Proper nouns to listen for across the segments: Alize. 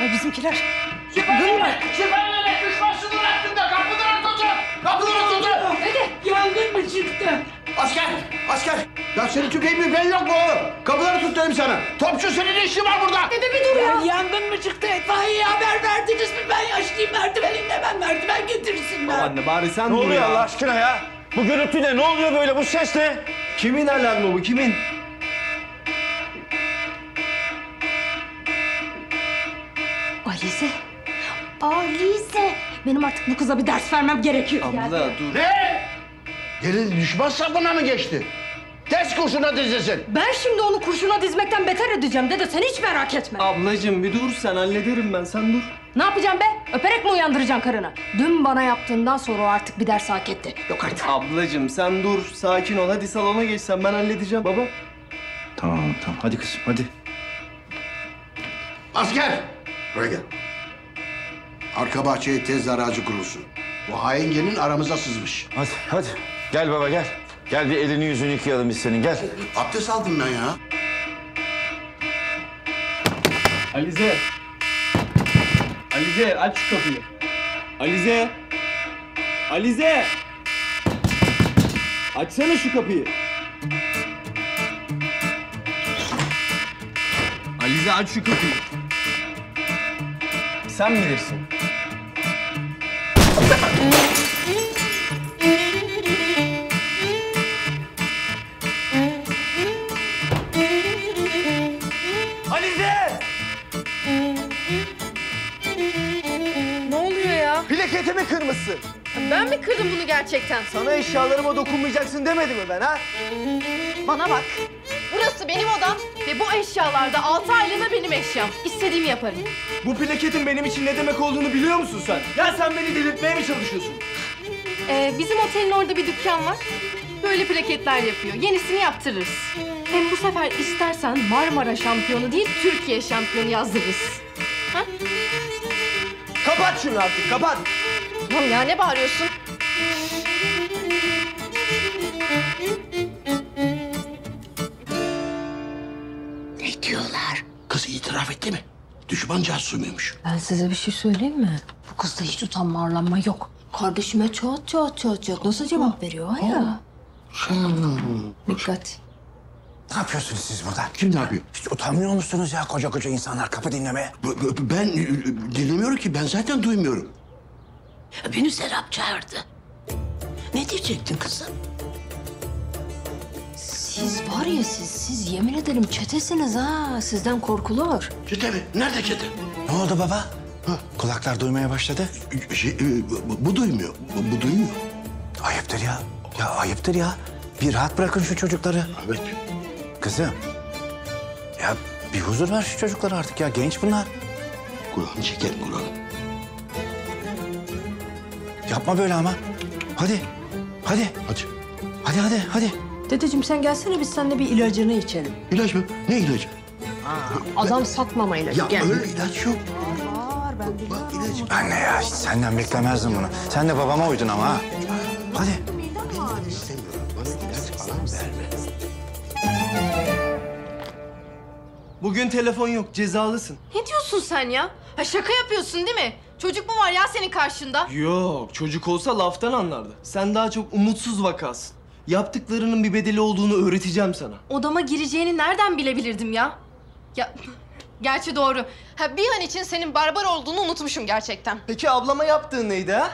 Ay bizimkiler. Süpermenek düşmansın bıraktın da kapıları tutun. Kapıları tutun. Hadi. Yangın mı çıktı? Asker, asker. Ya senin çok iyi bir ben yok mu oğlum? Kapıları tut dedim sana. Topçu senin ne işin var burada? Dede bir dur ya. Yangın mı çıktı? Etfaiye haber verdiniz mi? Ben yaşlıyım, merdiveni hemen merdiven getirsinler. Tamam anne bari sen dur ya. Ne oluyor Allah aşkına ya? Bu gürültüyle ne oluyor böyle bu sesle? Kimin alarmı bu kimin? Alize. Alize. Benim artık bu kıza bir ders vermem gerekiyor. Abla dur. Ne? Gelin düşman sapına mı geçti? Tez kurşuna dizilsin. Ben şimdi onu kurşuna dizmekten beter edeceğim dede. Sen hiç merak etme. Ablacığım bir dur sen hallederim ben. Sen dur. Ne yapacağım be? Öperek mi uyandıracaksın karını? Dün bana yaptığından sonra o artık bir ders hak etti. Yok artık. Ablacığım sen dur. Sakin ol. Hadi salona geç sen. Ben halledeceğim. Baba. Tamam. Hadi kızım hadi. Asker. Buraya gel. Arka bahçeye tez aracı kurulsun. Bu hain gelin aramıza sızmış. Hadi. Gel baba gel. Gel bir elini yüzünü yıkayalım biz senin gel. Abdest aldım ben ya. Alize. Alize aç şu kapıyı. Alize. Alize. Açsana şu kapıyı. Alize aç şu kapıyı. Sen bilirsin. Alize! Ne oluyor ya? Plaketimi kırmışsın. Ben mi kırdım bunu gerçekten? Sana eşyalarıma dokunmayacaksın demedim mi ben ha? Bana bak. Burası benim odam ve bu eşyalarda 6 aylığına benim eşyam. İstediğimi yaparım. Bu plaketin benim için ne demek olduğunu biliyor musun sen? Ya sen beni delirtmeye mi çalışıyorsun? Bizim otelin orada bir dükkan var. Böyle plaketler yapıyor. Yenisini yaptırırız. Hem bu sefer istersen Marmara şampiyonu değil Türkiye şampiyonu yazdırırız. Ha? Kapat şunu artık kapat. Tamam ya ne bağırıyorsun? Ne diyorlar? Kız itiraf etti mi? Düşman casusu muymuş? Ben size bir şey söyleyeyim mi? Bu kızda hiç utanma arlanma yok. Kardeşime çok nasıl cevap veriyor ya? Dikkat. Ne yapıyorsunuz siz burada? Kim ne yapıyor? Hiç utanmıyor musunuz ya koca insanlar kapı dinlemeye? Ben dinlemiyorum ki. Ben zaten duymuyorum. Beni Serap çağırdı. Ne diyecektin kızım? Siz var ya siz yemin ederim çetesiniz ha. Sizden korkulur. Çete mi? Nerede çete? Ne oldu baba? Ha? Kulaklar duymaya başladı. Bu duymuyor. Bu duymuyor. Ayıptır ya. Ya ayıptır ya. Bir rahat bırakın şu çocukları. Evet. Kızım. Ya bir huzur ver şu çocuklara artık ya. Genç bunlar. Kulağını çekelim kulağını. Yapma böyle ama. Hadi. Dedeciğim sen gelsene biz seninle bir ilacını içelim. İlaç mı? Ne ilacı? Aa, adam satmama ilacı. Ya gel. Öyle ilaç yok. Var ben bak, ilacı. Anne ya hiç senden beklemezdim bunu. Sen de babama uydun ama ha. Hadi. Ben istemiyorum. Bana ilaç falan verme. Bugün telefon yok cezalısın. Ne diyorsun sen ya? Ha şaka yapıyorsun değil mi? Çocuk mu var ya senin karşında? Yok, çocuk olsa laftan anlardı. Sen daha çok umutsuz vakasın. Yaptıklarının bir bedeli olduğunu öğreteceğim sana. Odama gireceğini nereden bilebilirdim ya? Ya, gerçi doğru. Ha bir an için senin barbar olduğunu unutmuşum gerçekten. Peki ablama yaptığın neydi ha?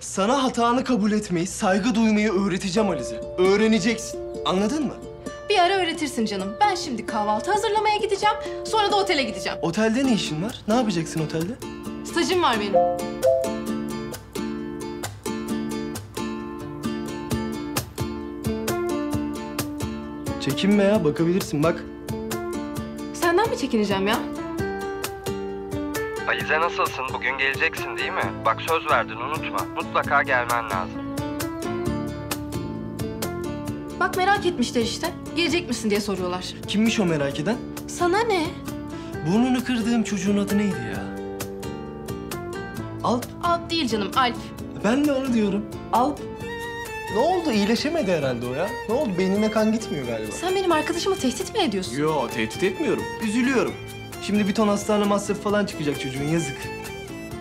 Sana hatanı kabul etmeyi, saygı duymayı öğreteceğim Alize. Öğreneceksin, anladın mı? Bir ara öğretirsin canım. Ben şimdi kahvaltı hazırlamaya gideceğim, sonra da otele gideceğim. Otelde ne işin var? Ne yapacaksın otelde? Stajım var benim. Çekinme ya, bakabilirsin bak. Senden mi çekineceğim ya? Alize nasılsın? Bugün geleceksin değil mi? Bak söz verdin unutma. Mutlaka gelmen lazım. Bak merak etmişler işte. Gelecek misin diye soruyorlar. Kimmiş o merak eden? Sana ne? Burnunu kırdığım çocuğun adı neydi ya? Alp? Alp değil canım, Alp. Ben de onu diyorum. Alp. Ne oldu? İyileşemedi herhalde o ya. Ne oldu? Beynine kan gitmiyor galiba. Sen benim arkadaşımı tehdit mi ediyorsun? Yo, tehdit etmiyorum. Üzülüyorum. Şimdi bir ton hastane masrafı falan çıkacak çocuğun, yazık.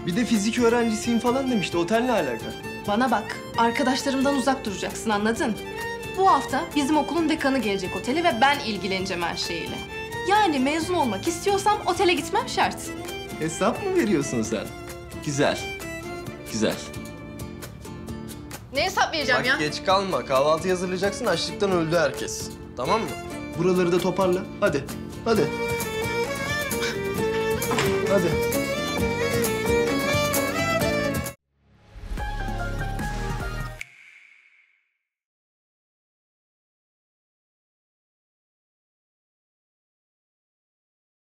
Bir de fizik öğrencisiyim falan demişti, otel ne alaka? Bana bak, arkadaşlarımdan uzak duracaksın, anladın? Bu hafta bizim okulun dekanı gelecek oteli ve ben ilgileneceğim her şeyiyle. Yani mezun olmak istiyorsam otele gitmem şart. Hesap mı veriyorsun sen? Güzel, güzel. Ne hesap vereceğim bak, ya? Geç kalma, kahvaltı hazırlayacaksın, açlıktan öldü herkes. Tamam mı? Buraları da toparla, hadi, hadi. Hadi.